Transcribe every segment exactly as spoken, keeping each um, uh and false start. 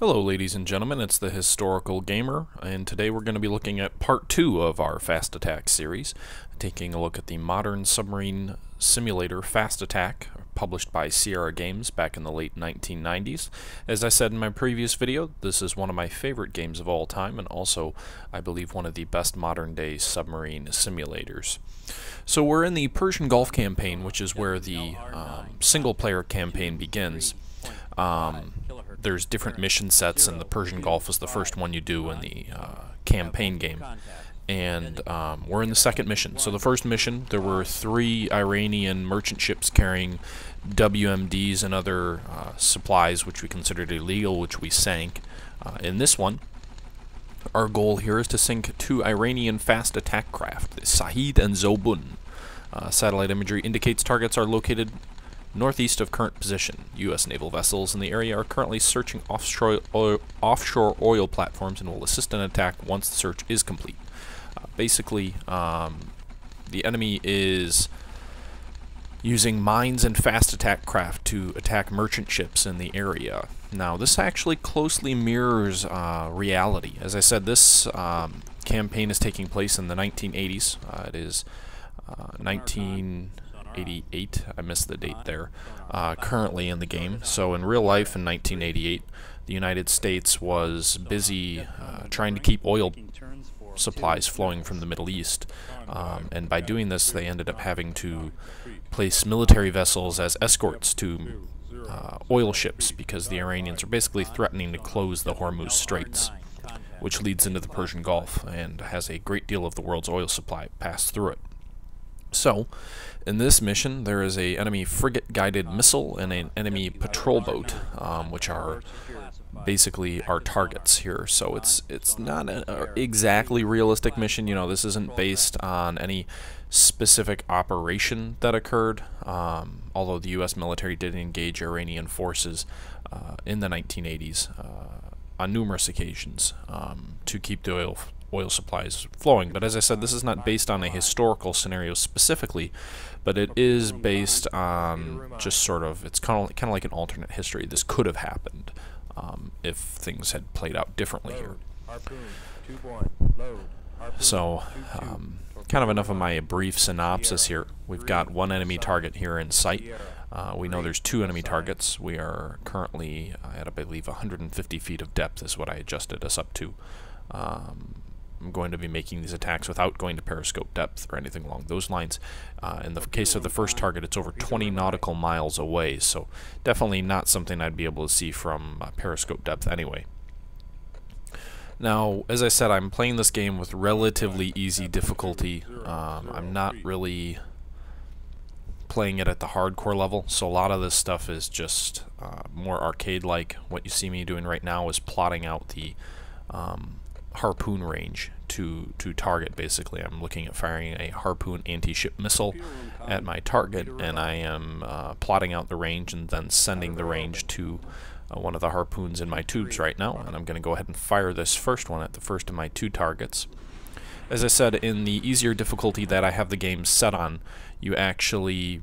Hello ladies and gentlemen, it's the Historical Gamer, and today we're going to be looking at part two of our Fast Attack series, taking a look at the modern submarine simulator Fast Attack, published by Sierra Games back in the late nineteen nineties. As I said in my previous video, this is one of my favorite games of all time, and also, I believe, one of the best modern-day submarine simulators. So we're in the Persian Gulf campaign, which is where the um, single-player campaign begins. Um, there's different mission sets, and the Persian Gulf is the first one you do in the uh, campaign game. And um, we're in the second mission. So the first mission, there were three Iranian merchant ships carrying W M Ds and other uh, supplies, which we considered illegal, which we sank. Uh, in this one, our goal here is to sink two Iranian fast attack craft, the Saeed and Zoban. Uh, satellite imagery indicates targets are located northeast of current position. U S naval vessels in the area are currently searching offshore oil, offshore oil platforms and will assist in attack once the search is complete. Uh, basically, um, the enemy is using mines and fast attack craft to attack merchant ships in the area. Now, this actually closely mirrors uh, reality. As I said, this um, campaign is taking place in the nineteen eighties. Uh, it is uh, nineteen eighty-eight, I missed the date there, uh, currently in the game. So in real life in nineteen eighty-eight, the United States was busy uh, trying to keep oil supplies flowing from the Middle East, um, and by doing this they ended up having to place military vessels as escorts to uh, oil ships because the Iranians are basically threatening to close the Hormuz Straits, which leads into the Persian Gulf and has a great deal of the world's oil supply pass through it. So, in this mission, there is an enemy frigate-guided missile and an enemy patrol boat, um, which are basically our targets here. So it's it's not an exactly realistic mission. You know, this isn't based on any specific operation that occurred, um, although the U S military did engage Iranian forces uh, in the nineteen eighties uh, on numerous occasions um, to keep the oil oil supplies flowing. But as I said, this is not based on a historical scenario specifically, but it is based on just sort of, it's kind of, kind of like an alternate history. This could have happened um, if things had played out differently here. So, um, kind of enough of my brief synopsis here. We've got one enemy target here in sight. Uh, we know there's two enemy targets. We are currently at, I believe, one hundred fifty feet of depth is what I adjusted us up to. Um, I'm going to be making these attacks without going to periscope depth or anything along those lines. Uh, in the case of the first target, it's over twenty nautical miles away, so definitely not something I'd be able to see from uh, periscope depth anyway. Now, as I said, I'm playing this game with relatively easy difficulty. Um, I'm not really playing it at the hardcore level, so a lot of this stuff is just uh, more arcade-like. What you see me doing right now is plotting out the um, harpoon range to to target. Basically, I'm looking at firing a Harpoon anti-ship missile at my target, and I am uh, plotting out the range and then sending the range to uh, one of the harpoons in my tubes right now, and I'm going to go ahead and fire this first one at the first of my two targets. As I said, in the easier difficulty that I have the game set on, you actually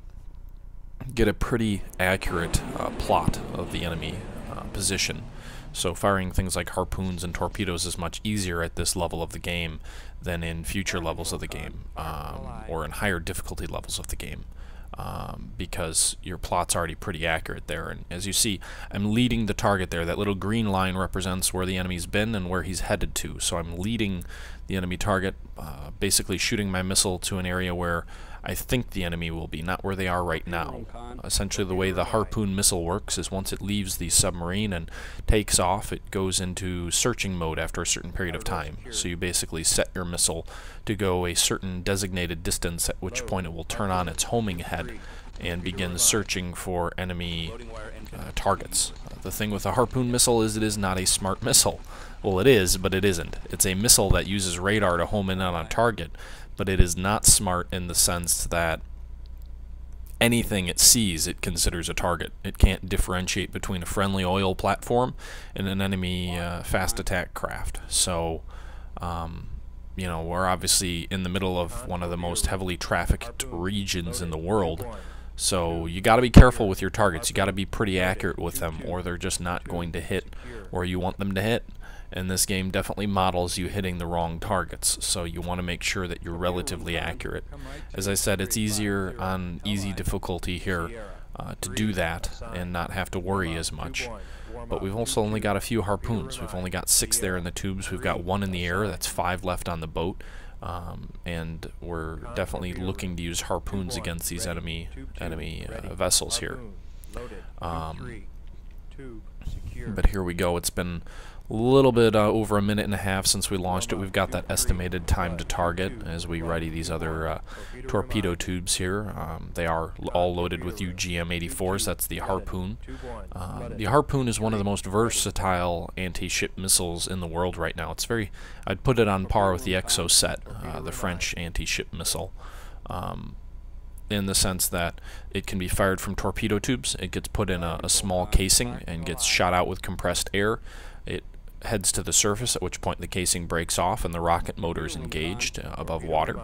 get a pretty accurate uh, plot of the enemy uh, position. So firing things like harpoons and torpedoes is much easier at this level of the game than in future levels of the game, um, or in higher difficulty levels of the game, um, because your plot's already pretty accurate there. And as you see, I'm leading the target there. That little green line represents where the enemy's been and where he's headed to. So I'm leading the enemy target, uh, basically shooting my missile to an area where I think the enemy will be, not where they are right now. Essentially, the way the Harpoon missile works is once it leaves the submarine and takes off, it goes into searching mode after a certain period of time. So you basically set your missile to go a certain designated distance, at which point it will turn on its homing head and begin searching for enemy uh, targets. Uh, the thing with a Harpoon missile is it is not a smart missile. Well, it is, but it isn't. It's a missile that uses radar to home in on a target, but it is not smart in the sense that anything it sees it considers a target. It can't differentiate between a friendly oil platform and an enemy uh, fast attack craft. So, um, you know, we're obviously in the middle of one of the most heavily trafficked regions in the world, So you got to be careful with your targets. You got to be pretty accurate with them, or they're just not going to hit where you want them to hit. And this game definitely models you hitting the wrong targets, so you want to make sure that you're relatively accurate. As I said, it's easier on easy difficulty here uh, to do that and not have to worry as much. But we've also only got a few harpoons. We've only got six there in the tubes. We've got one in the air. That's five left on the boat. Um, and we're definitely looking to use harpoons against these enemy enemy uh, vessels here. Um, but here we go. It's been a little bit uh, over a minute and a half since we launched it. We've got that estimated time to target as we ready these other uh, torpedo tubes here. Um, they are all loaded with U G M eighty-fours. That's the Harpoon. Uh, the Harpoon is one of the most versatile anti-ship missiles in the world right now. It's very, I'd put it on par with the Exocet, uh, the French anti-ship missile. Um, in the sense that it can be fired from torpedo tubes, it gets put in a, a small casing and gets shot out with compressed air. It heads to the surface, at which point the casing breaks off and the rocket motor is engaged uh, above water.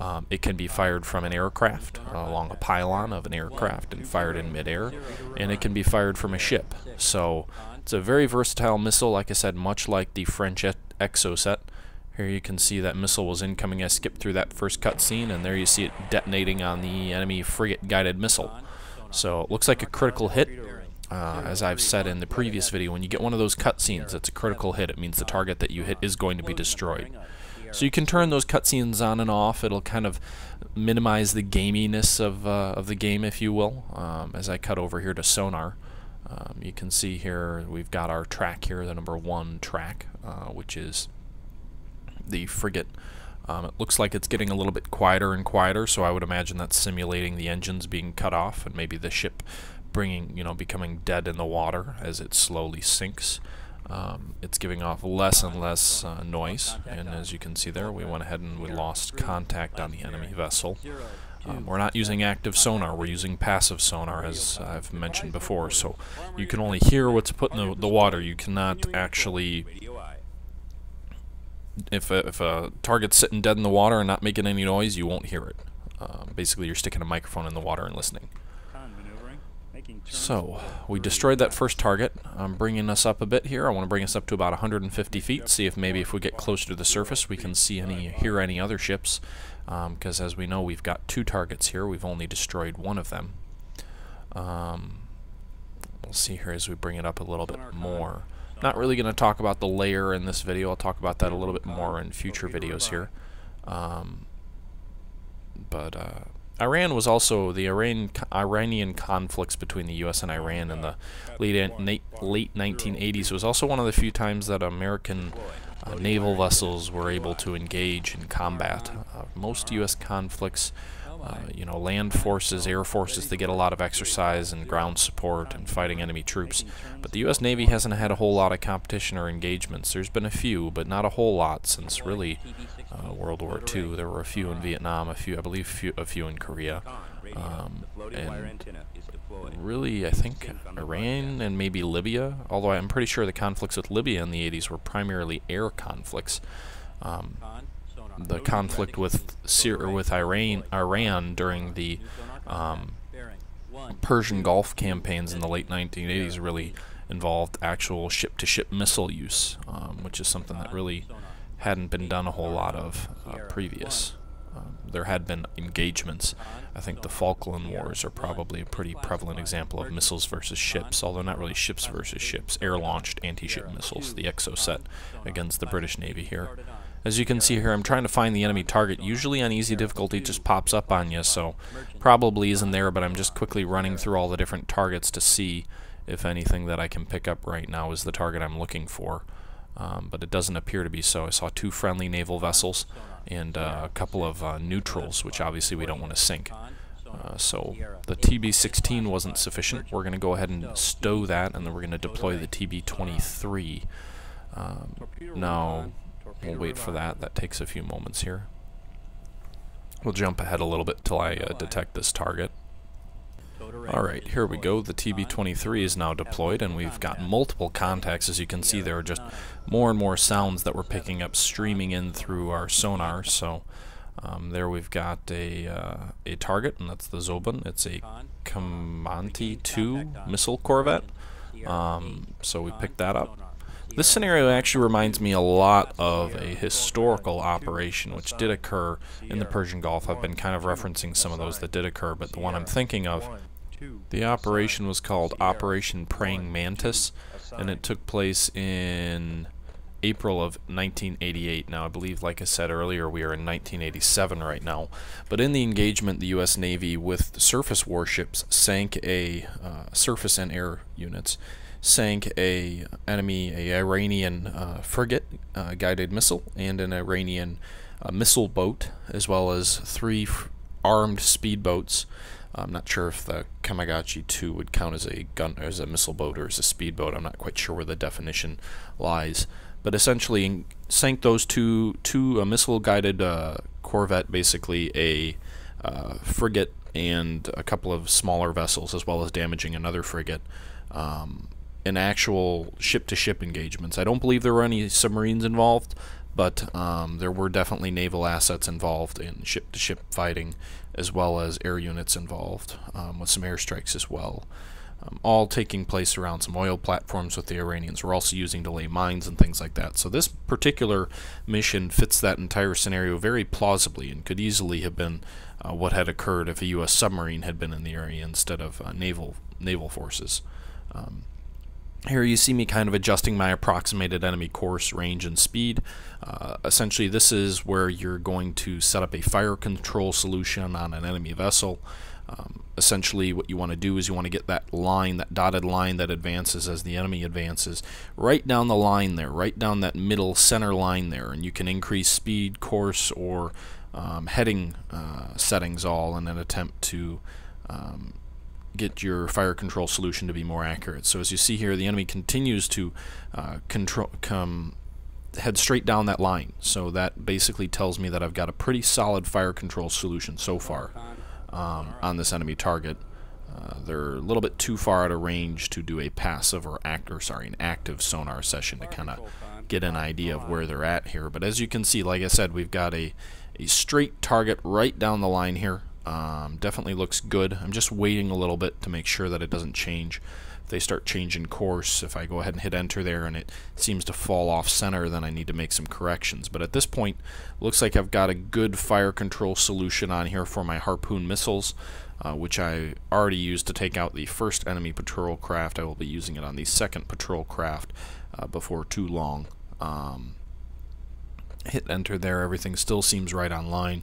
Um, it can be fired from an aircraft, uh, along a pylon of an aircraft, and fired in midair, and it can be fired from a ship. So it's a very versatile missile, like I said, much like the French Exocet. Here you can see that missile was incoming. I skipped through that first cutscene, and there you see it detonating on the enemy frigate-guided missile. So it looks like a critical hit. Uh, as I've said in the previous video, when you get one of those cutscenes, it's a critical hit. It means the target that you hit is going to be destroyed. So you can turn those cutscenes on and off. It'll kind of minimize the gaminess of, uh, of the game, if you will. Um, as I cut over here to sonar, um, you can see here we've got our track here, the number one track, uh, which is the frigate. Um, it looks like it's getting a little bit quieter and quieter, so I would imagine that's simulating the engines being cut off and maybe the ship bringing, you know, becoming dead in the water as it slowly sinks. Um, it's giving off less and less uh, noise, and as you can see there, we went ahead and we lost contact on the enemy vessel. Um, we're not using active sonar, we're using passive sonar, as I've mentioned before, so you can only hear what's put in the, the water. You cannot actually... If a, if a target's sitting dead in the water and not making any noise, you won't hear it. Um, basically, you're sticking a microphone in the water and listening. So, we destroyed that first target. I'm bringing us up a bit here. I want to bring us up to about one hundred fifty feet, see if maybe if we get closer to the surface we can see any, hear any other ships. Because um, as we know, we've got two targets here. We've only destroyed one of them. Um, we'll see here as we bring it up a little bit more. Not really going to talk about the layer in this video. I'll talk about that a little bit more in future videos here. Um, but uh, Iran was also the Iran Iranian conflicts between the U S and Iran in the late late nineteen eighties was also one of the few times that American uh, naval vessels were able to engage in combat. Uh, most U S conflicts. Uh, you know, land forces, air forces, they get a lot of exercise and ground support and fighting enemy troops. But the U S Navy hasn't had a whole lot of competition or engagements. There's been a few, but not a whole lot since really uh, World War Two. There were a few in Vietnam, a few, I believe, few, a few in Korea. Um, and really, I think Iran and maybe Libya, although I'm pretty sure the conflicts with Libya in the eighties were primarily air conflicts. Um, The conflict with Syria, with Iran, Iran during the um, Persian Gulf campaigns in the late nineteen eighties really involved actual ship-to-ship missile use, um, which is something that really hadn't been done a whole lot of uh, previous. Um, there had been engagements. I think the Falkland Wars are probably a pretty prevalent example of missiles versus ships, although not really ships versus ships, air-launched anti-ship missiles, the Exocet, against the British Navy here. As you can see here, I'm trying to find the enemy target. Usually on easy difficulty it just pops up on you, so probably isn't there, but I'm just quickly running through all the different targets to see if anything that I can pick up right now is the target I'm looking for. Um, but it doesn't appear to be so. I saw two friendly naval vessels and uh, a couple of uh, neutrals, which obviously we don't want to sink. Uh, so the T B sixteen wasn't sufficient. We're going to go ahead and stow that, and then we're going to deploy the T B twenty-three. Um, now... We'll wait for that. That takes a few moments here. We'll jump ahead a little bit till I uh, detect this target. Alright, here we go. The T B twenty-three is now deployed, and we've got multiple contacts. As you can see, there are just more and more sounds that we're picking up streaming in through our sonar, so Um, there we've got a uh, a target, and that's the Zoban. It's a Komanti two missile corvette. Um, so we picked that up. This scenario actually reminds me a lot of a historical operation which did occur in the Persian Gulf. I've been kind of referencing some of those that did occur, but the one I'm thinking of, the operation was called Operation Praying Mantis, and it took place in April of nineteen eighty-eight. Now, I believe, like I said earlier, we are in nineteen eighty-seven right now. But in the engagement, the U S Navy with surface warships sank a uh, surface and air units sank a enemy, a Iranian uh, frigate uh, guided missile, and an Iranian uh, missile boat, as well as three f armed speedboats. I'm not sure if the Komanti two would count as a gun, as a missile boat, or as a speedboat. I'm not quite sure where the definition lies. But essentially, sank those two, two a missile-guided uh, corvette, basically a uh, frigate, and a couple of smaller vessels, as well as damaging another frigate. Um, in actual ship-to-ship engagements, I don't believe there were any submarines involved, but um, there were definitely naval assets involved in ship-to-ship fighting, as well as air units involved, um, with some airstrikes as well. Um, all taking place around some oil platforms with the Iranians. We're also using to lay mines and things like that. So this particular mission fits that entire scenario very plausibly, and could easily have been uh, what had occurred if a U S submarine had been in the area instead of uh, naval naval forces. Um, Here you see me kind of adjusting my approximated enemy course, range, and speed. Uh, essentially, this is where you're going to set up a fire control solution on an enemy vessel. Um, essentially, what you want to do is you want to get that line, that dotted line that advances as the enemy advances, right down the line there, right down that middle center line there, and you can increase speed, course, or um, heading uh, settings all in an attempt to Um, get your fire control solution to be more accurate. So as you see here, the enemy continues to uh, control, come head straight down that line. So that basically tells me that I've got a pretty solid fire control solution so far um, on this enemy target. Uh, they're a little bit too far out of range to do a passive or act, or sorry, an active sonar session to kind of get an idea of where they're at here. But as you can see, like I said, we've got a, a straight target right down the line here. Um, definitely looks good. I'm just waiting a little bit to make sure that it doesn't change. If they start changing course, if I go ahead and hit enter there and it seems to fall off center, then I need to make some corrections. But at this point, looks like I've got a good fire control solution on here for my Harpoon missiles, uh, which I already used to take out the first enemy patrol craft. I will be using it on the second patrol craft uh, before too long. Um, hit enter there, everything still seems right on line.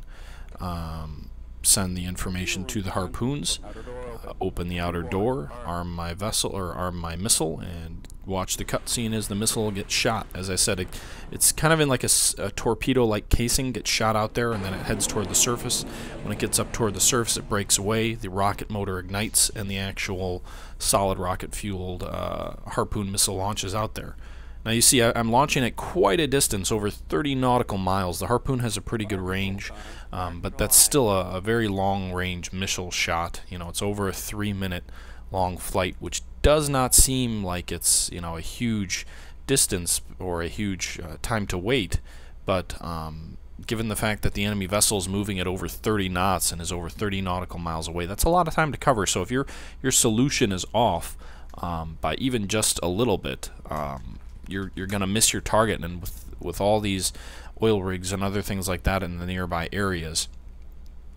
Um, send the information to the Harpoons, uh, open the outer door, arm my vessel, or arm my missile, and watch the cutscene as the missile gets shot. As I said, it, it's kind of in like a, a torpedo-like casing, gets shot out there, and then it heads toward the surface. When it gets up toward the surface, it breaks away, the rocket motor ignites, and the actual solid rocket-fueled uh, Harpoon missile launches out there. Now you see, I, I'm launching at quite a distance, over thirty nautical miles. The Harpoon has a pretty good range, um, but that's still a, a very long-range missile shot. You know, it's over a three-minute long flight, which does not seem like it's, you know, a huge distance or a huge uh, time to wait, but um, given the fact that the enemy vessel is moving at over thirty knots and is over thirty nautical miles away, that's a lot of time to cover. So if your your solution is off um, by even just a little bit, um, You're, you're going to miss your target, and with, with all these oil rigs and other things like that in the nearby areas,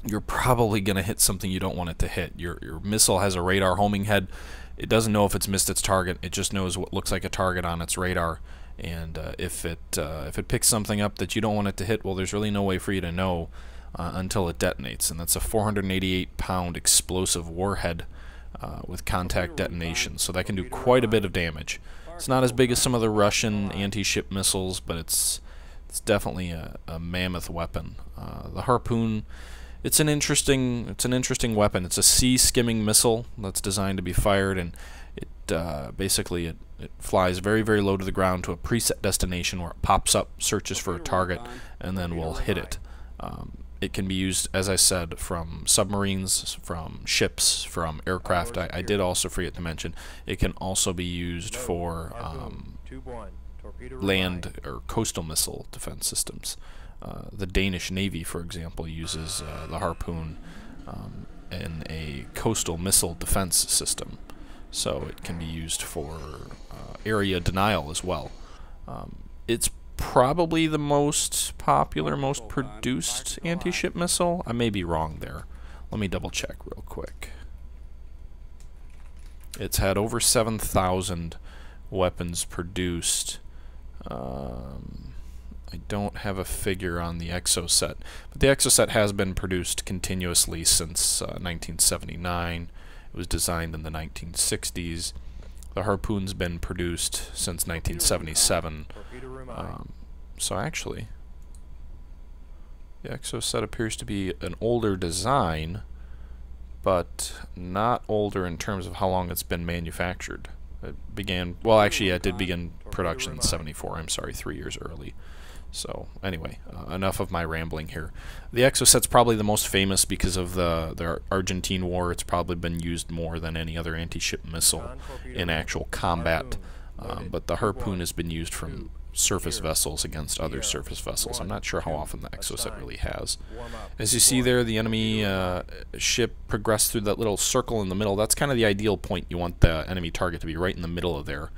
you're probably going to hit something you don't want it to hit. Your, your missile has a radar homing head. It doesn't know if it's missed its target. It just knows what looks like a target on its radar, and uh, if, it, uh, if it picks something up that you don't want it to hit, well, there's really no way for you to know uh, until it detonates, and that's a four hundred eighty-eight pound explosive warhead uh, with contact detonation, so that can do quite a bit of damage. It's not as big as some of the Russian anti-ship missiles, but it's it's definitely a, a mammoth weapon. Uh, the Harpoon, it's an interesting it's an interesting weapon. It's a sea-skimming missile that's designed to be fired, and it uh, basically it, it flies very very low to the ground to a preset destination where it pops up, searches for a target, and then will hit it. Um, It can be used, as I said, from submarines, from ships, from aircraft. I, I did also forget to mention, it can also be used for um, land or coastal missile defense systems. Uh, the Danish Navy, for example, uses uh, the Harpoon um, in a coastal missile defense system, so it can be used for uh, area denial as well. Um, it's probably the most popular, most produced anti-ship missile. I may be wrong there. Let me double check real quick. It's had over seven thousand weapons produced. Um, I don't have a figure on the Exocet, but the Exocet has been produced continuously since uh, nineteen seventy-nine. It was designed in the nineteen sixties. The Harpoon's been produced since nineteen seventy-seven. Um, so actually, the Exocet appears to be an older design, but not older in terms of how long it's been manufactured. It began, well actually yeah, it did begin production in seventy-four, I'm sorry, three years early. So anyway, uh, enough of my rambling here. The Exocet's probably the most famous because of the, the Argentine War. It's probably been used more than any other anti-ship missile in actual combat. Um, but the Harpoon has been used from surface vessels against other surface vessels. I'm not sure how often the Exocet really has. As you see there, the enemy uh, ship progressed through that little circle in the middle. That's kind of the ideal point. You want the enemy target to be right in the middle of there.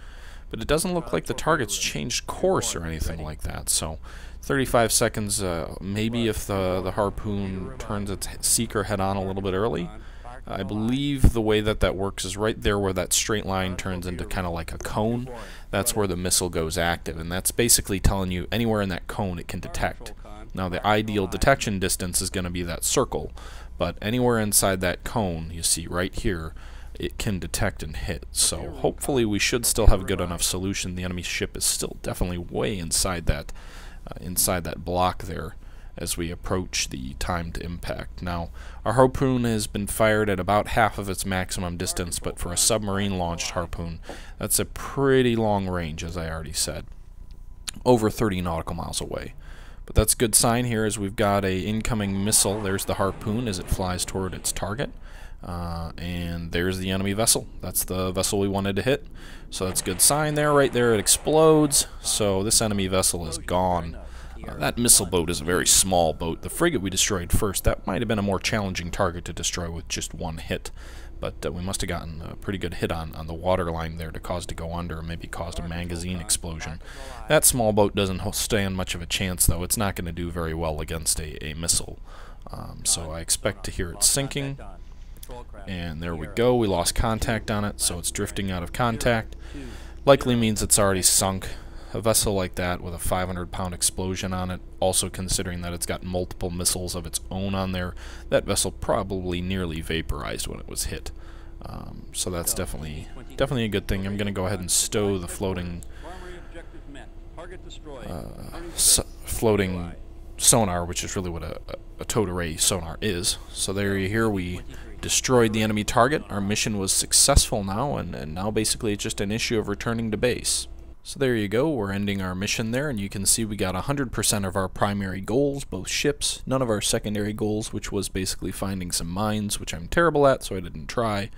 But it doesn't look like the target's changed course or anything like that. So thirty-five seconds, uh, maybe if the, the Harpoon turns its seeker head on a little bit early. I believe the way that that works is right there where that straight line turns into kind of like a cone. That's where the missile goes active, and that's basically telling you anywhere in that cone it can detect. Now the ideal detection distance is going to be that circle, but anywhere inside that cone, you see right here, it can detect and hit. So hopefully we should still have a good enough solution. The enemy ship is still definitely way inside that, uh, inside that block there, as we approach the time to impact. Now, our Harpoon has been fired at about half of its maximum distance, but for a submarine-launched Harpoon, that's a pretty long range, as I already said, over thirty nautical miles away. But that's a good sign here, as we've got a incoming missile. There's the Harpoon as it flies toward its target, uh, and there's the enemy vessel. That's the vessel we wanted to hit, so that's a good sign there. Right there, it explodes, so this enemy vessel is gone. Uh, that missile boat is a very small boat. The frigate we destroyed first, that might have been a more challenging target to destroy with just one hit. But uh, we must have gotten a pretty good hit on, on the water line there to cause it to go under, or maybe caused a magazine explosion. That small boat doesn't stand much of a chance, though. It's not going to do very well against a, a missile. Um, so I expect to hear it sinking. And there we go. We lost contact on it, so it's drifting out of contact. Likely means it's already sunk. A vessel like that with a five hundred pound explosion on it, also considering that it's got multiple missiles of its own on there, that vessel probably nearly vaporized when it was hit. Um, so that's definitely definitely a good thing. I'm going to go ahead and stow the floating uh, so floating sonar, which is really what a, a towed array sonar is. So there you hear we destroyed the enemy target. Our mission was successful now, and, and now basically it's just an issue of returning to base. So there you go, we're ending our mission there, and you can see we got one hundred percent of our primary goals, both ships, none of our secondary goals, which was basically finding some mines, which I'm terrible at, so I didn't try.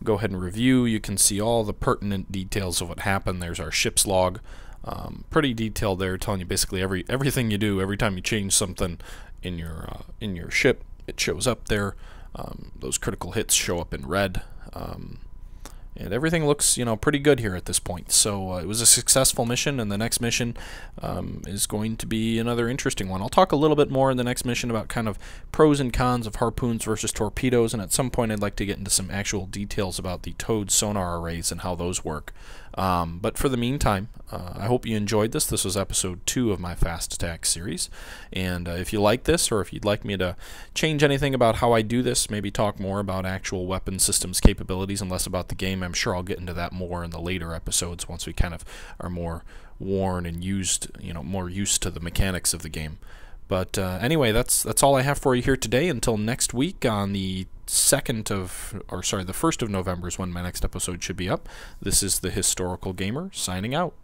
We'll go ahead and review. You can see all the pertinent details of what happened. There's our ship's log. Um, pretty detailed there, telling you basically every everything you do, every time you change something in your, uh, in your ship, it shows up there. Um, those critical hits show up in red. Um, And everything looks, you know, pretty good here at this point. So uh, it was a successful mission, and the next mission um, is going to be another interesting one. I'll talk a little bit more in the next mission about kind of pros and cons of Harpoons versus torpedoes, and at some point I'd like to get into some actual details about the towed sonar arrays and how those work. Um, but for the meantime, uh, I hope you enjoyed this. This was episode two of my Fast Attack series. And uh, if you like this, or if you'd like me to change anything about how I do this, maybe talk more about actual weapon systems capabilities and less about the game, I'm sure I'll get into that more in the later episodes once we kind of are more worn and used, you know, more used to the mechanics of the game. But uh, anyway, that's that's all I have for you here today. Until next week on the second of, or sorry, the first of November is when my next episode should be up. This is the Historical Gamer signing out.